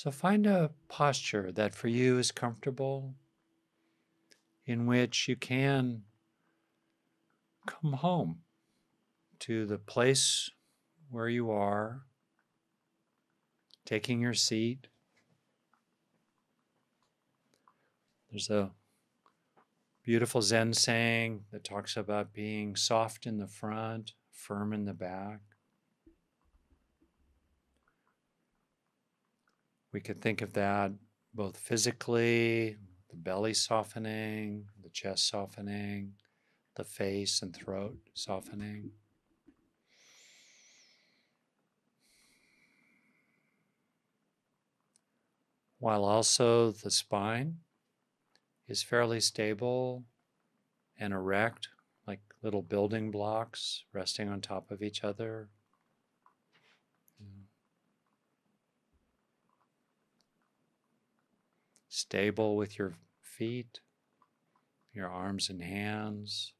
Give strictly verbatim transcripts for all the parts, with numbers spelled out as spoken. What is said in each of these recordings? So find a posture that for you is comfortable, in which you can come home to the place where you are, taking your seat. There's a beautiful Zen saying that talks about being soft in the front, firm in the back. We could think of that both physically, the belly softening, the chest softening, the face and throat softening. While also the spine is fairly stable and erect, like little building blocks resting on top of each other. Stable with your feet, your arms and hands.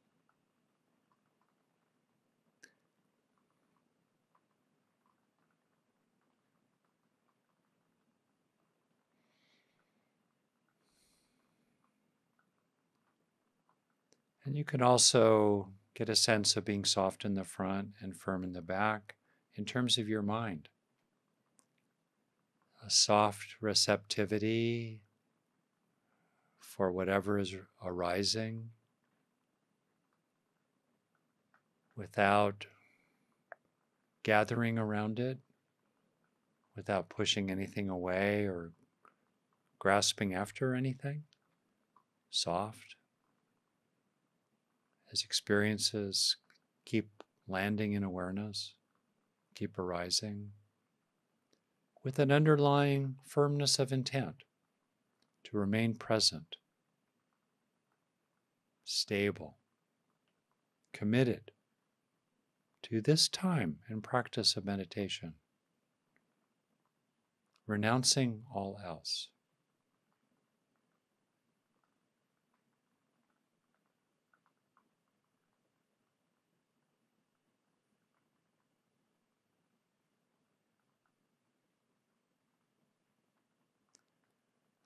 And you can also get a sense of being soft in the front and firm in the back in terms of your mind. A soft receptivity for whatever is arising, without gathering around it, without pushing anything away or grasping after anything. Soft, as experiences keep landing in awareness, keep arising, with an underlying firmness of intent to remain present, stable, committed to this time and practice of meditation, renouncing all else.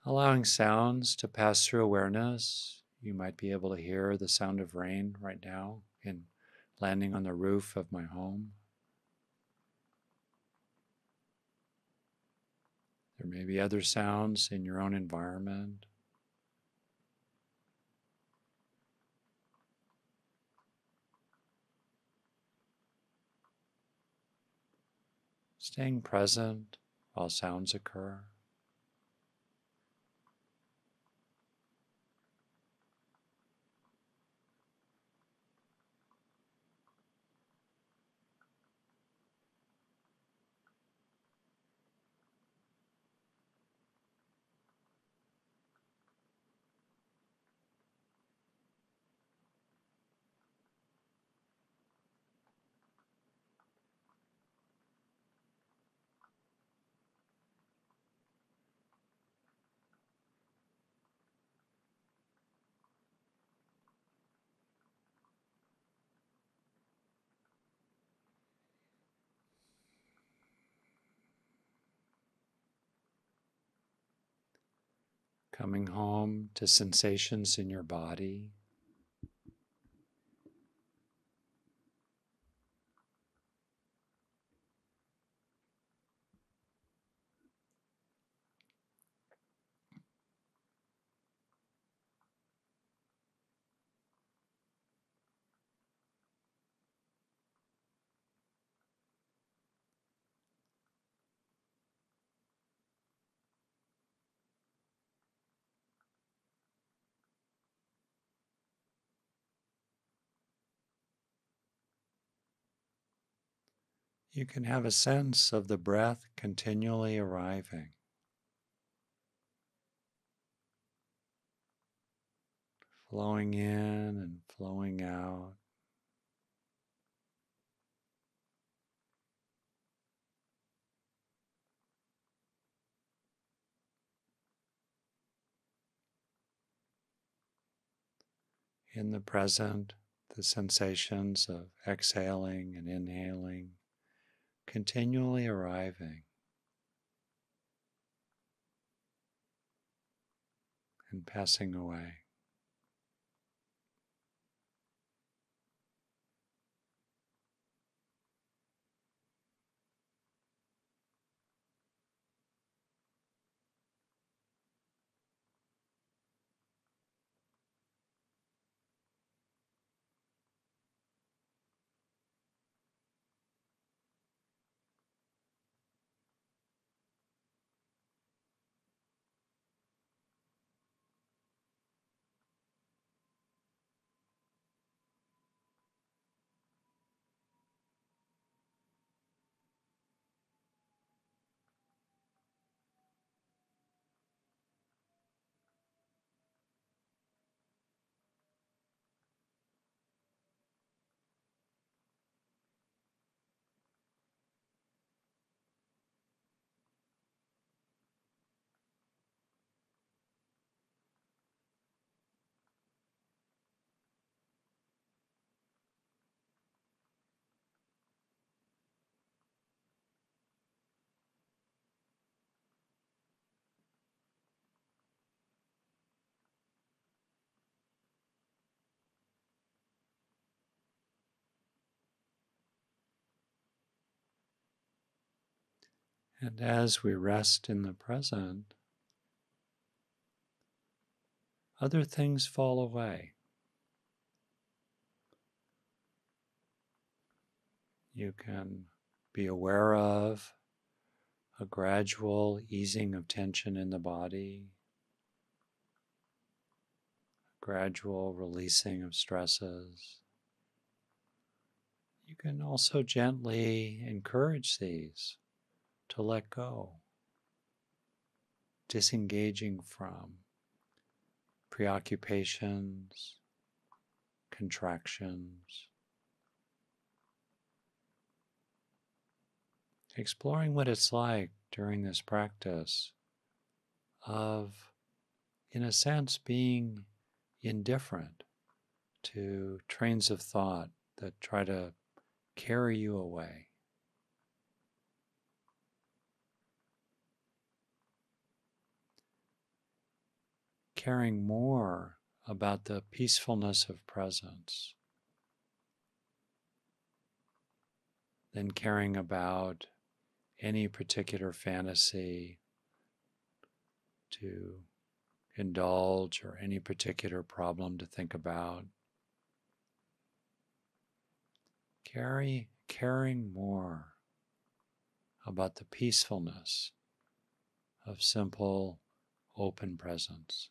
Allowing sounds to pass through awareness. You might be able to hear the sound of rain right now in landing on the roof of my home. There may be other sounds in your own environment. Staying present while sounds occur. Coming home to sensations in your body. You can have a sense of the breath continually arriving, flowing in and flowing out. In the present, the sensations of exhaling and inhaling continually arriving, and passing away. And as we rest in the present, other things fall away. You can be aware of a gradual easing of tension in the body, a gradual releasing of stresses. You can also gently encourage these, to let go, disengaging from preoccupations, contractions, exploring what it's like during this practice of, in a sense, being indifferent to trains of thought that try to carry you away. Caring more about the peacefulness of presence than caring about any particular fantasy to indulge or any particular problem to think about. Carry, caring more about the peacefulness of simple, open presence.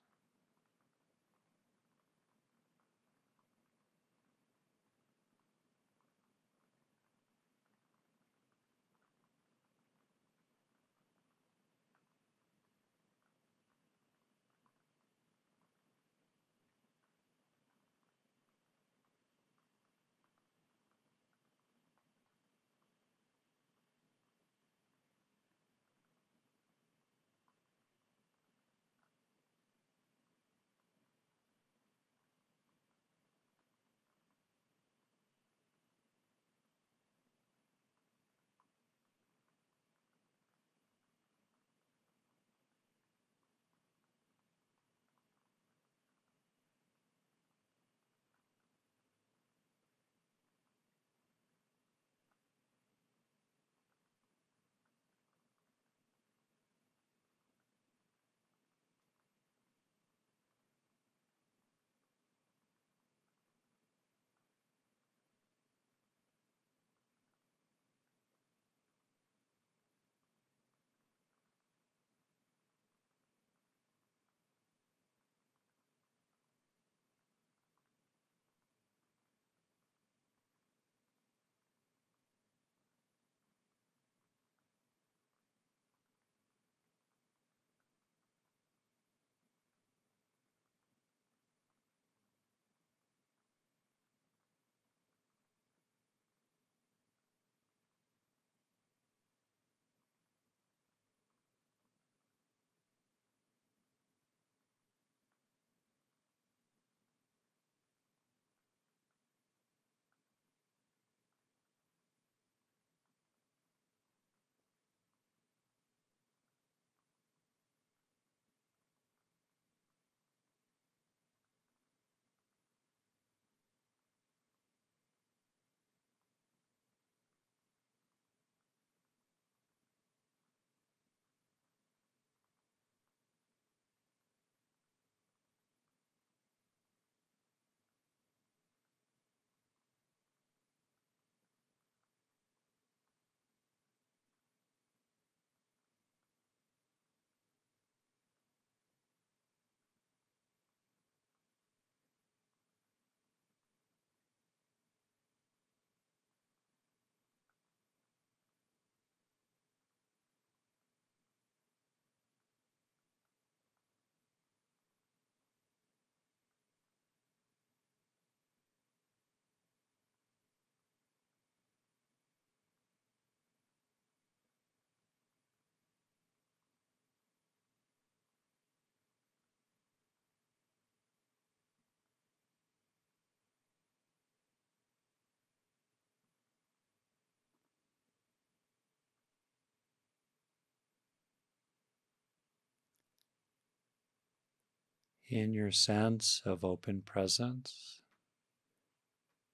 in your sense of open presence,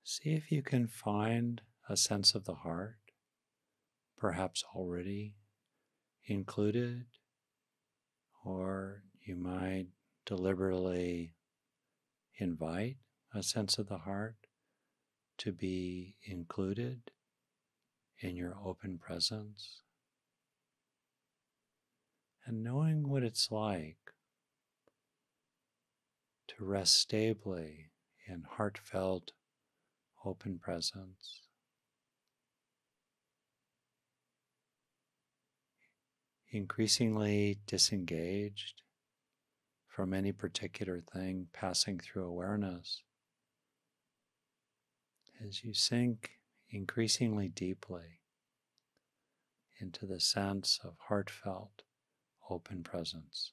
see if you can find a sense of the heart, perhaps already included, or you might deliberately invite a sense of the heart to be included in your open presence. And knowing what it's like to rest stably in heartfelt open presence. Increasingly disengaged from any particular thing passing through awareness, as you sink increasingly deeply into the sense of heartfelt open presence.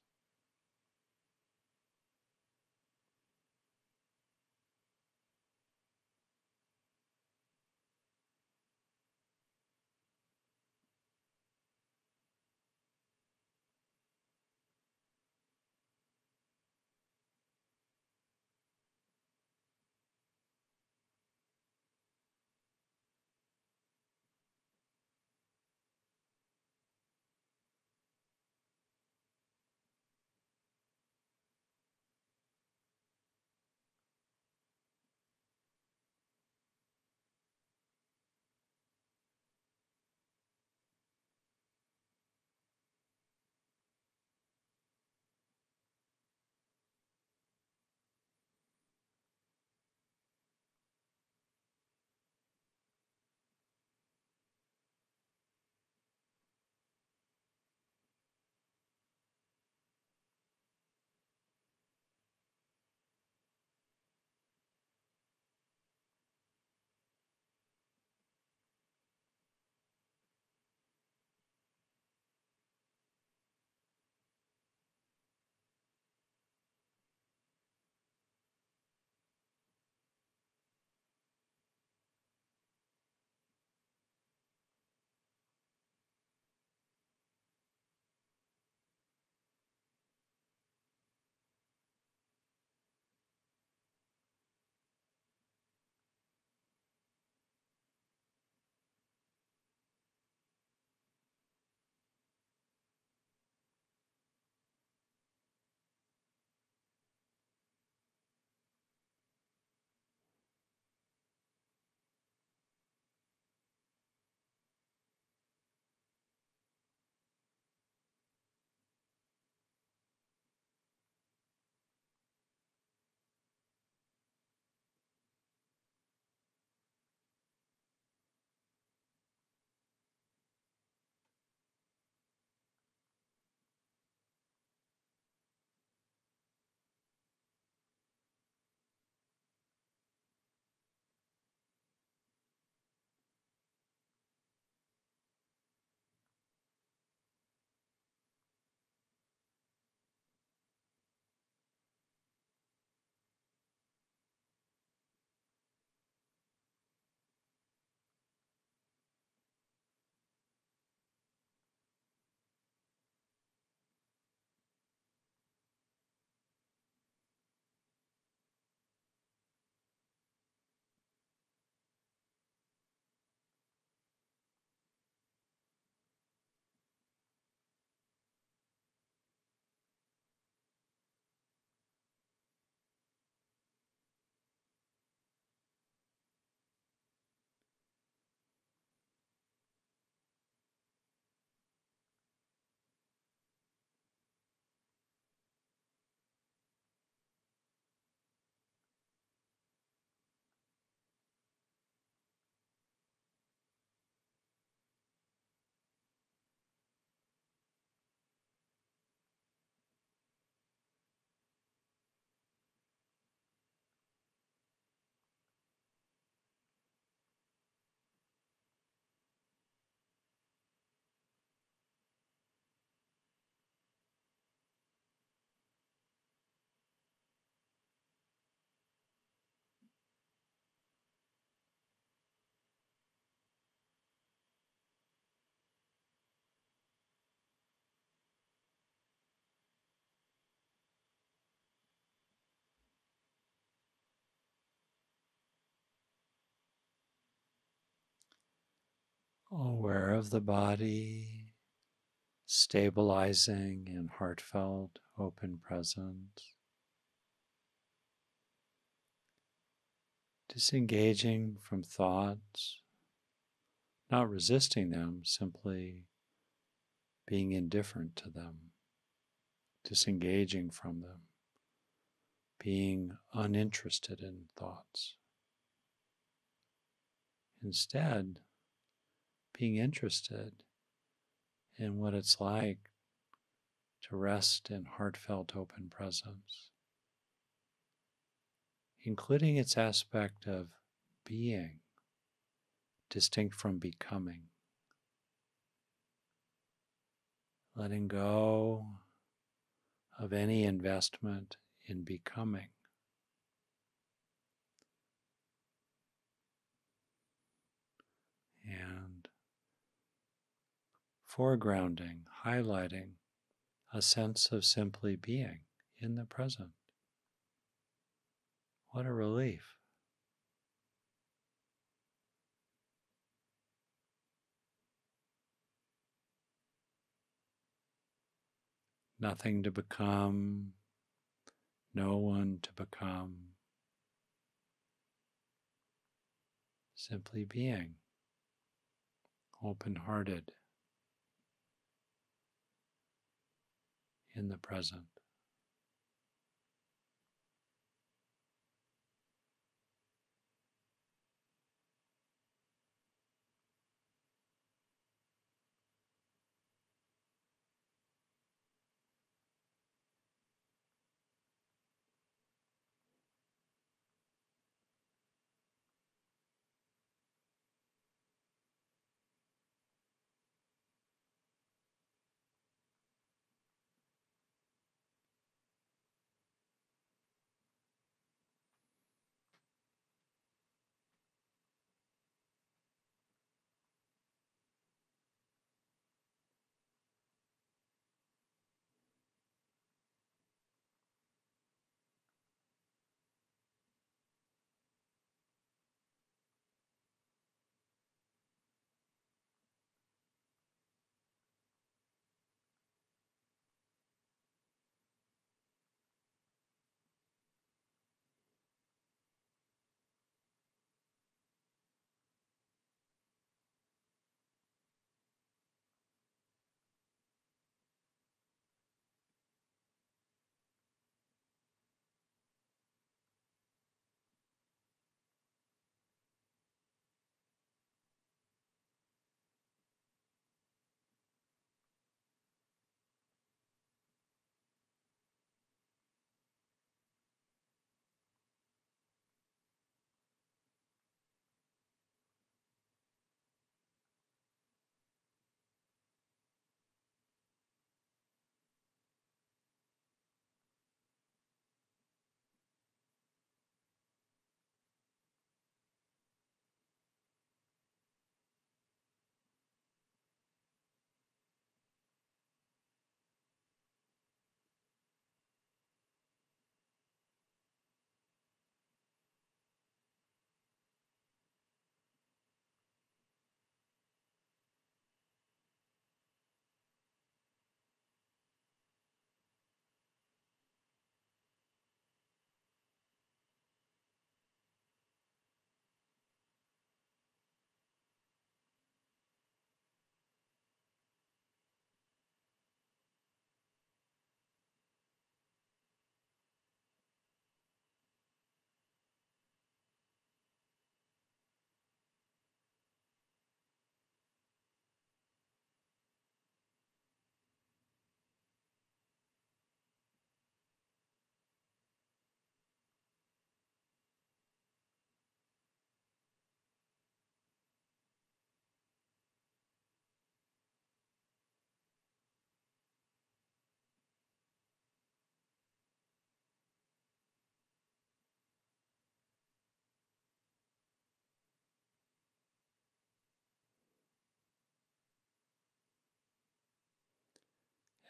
aware of the body, stabilizing in heartfelt, open presence, disengaging from thoughts, not resisting them, simply being indifferent to them, disengaging from them, being uninterested in thoughts. Instead, being interested in what it's like to rest in heartfelt open presence, including its aspect of being, distinct from becoming. Letting go of any investment in becoming. And foregrounding, highlighting a sense of simply being in the present. What a relief. Nothing to become, no one to become, simply being, open-hearted, in the present.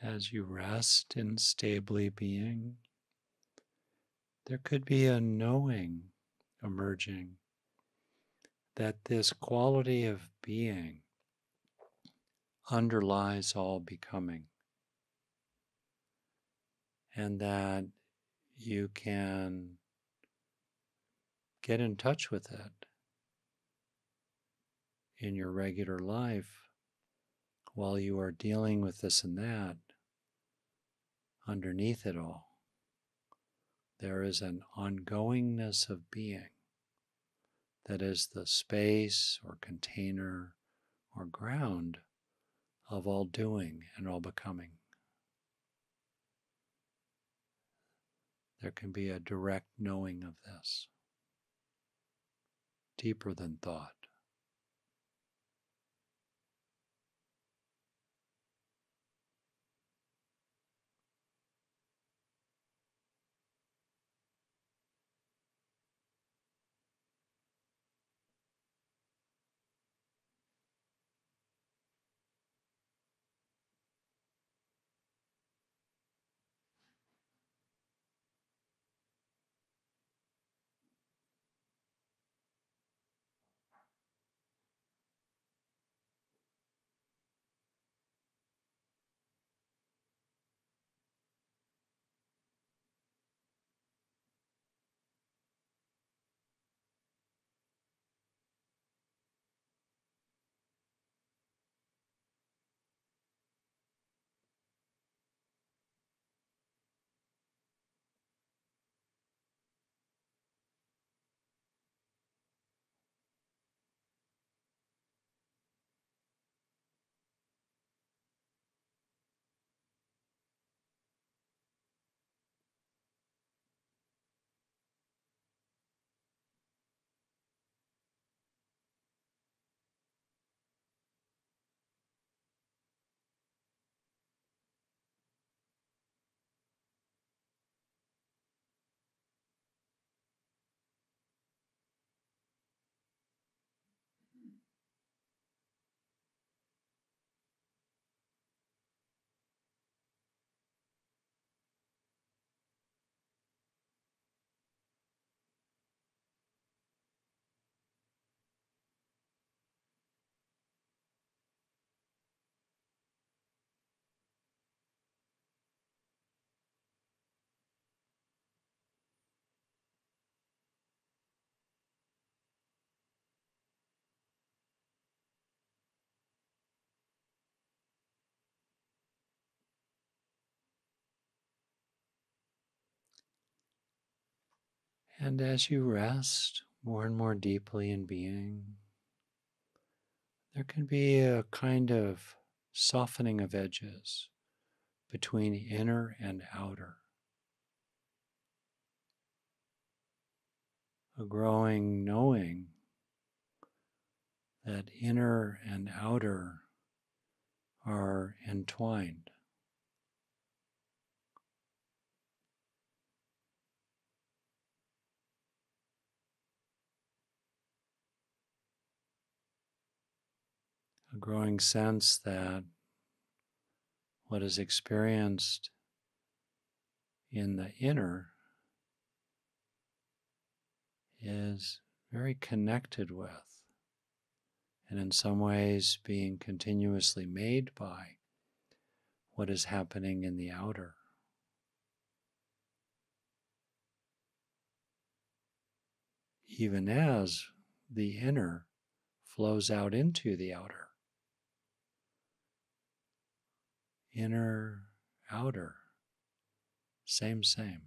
As you rest in stably being, there could be a knowing emerging that this quality of being underlies all becoming, and that you can get in touch with it in your regular life while you are dealing with this and that. Underneath it all, there is an ongoingness of being that is the space or container or ground of all doing and all becoming. There can be a direct knowing of this, deeper than thought. And as you rest more and more deeply in being, there can be a kind of softening of edges between inner and outer, a growing knowing that inner and outer are entwined. A growing sense that what is experienced in the inner is very connected with, and in some ways being continuously made by, what is happening in the outer. Even as the inner flows out into the outer. Inner, outer, same, same.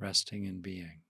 Resting in being.